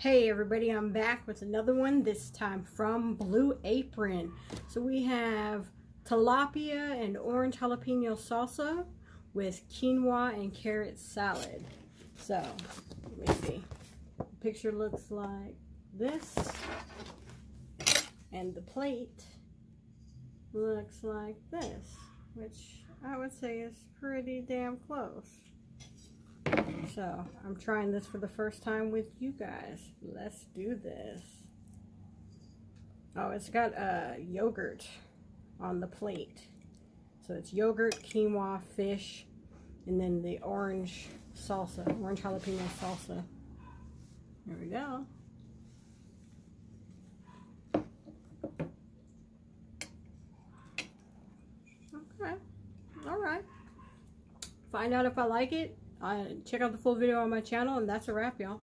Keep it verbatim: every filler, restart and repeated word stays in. Hey everybody, I'm back with another one, this time from Blue Apron. So we have tilapia and orange jalapeno salsa with quinoa and carrot salad. So, let me see. The picture looks like this. And the plate looks like this, which I would say is pretty damn close. So, I'm trying this for the first time with you guys. Let's do this. Oh, it's got uh, yogurt on the plate. So, it's yogurt, quinoa, fish, and then the orange salsa, orange jalapeno salsa. There we go. Okay. Alright. Find out if I like it. Uh, check out the full video on my channel, and that's a wrap, y'all.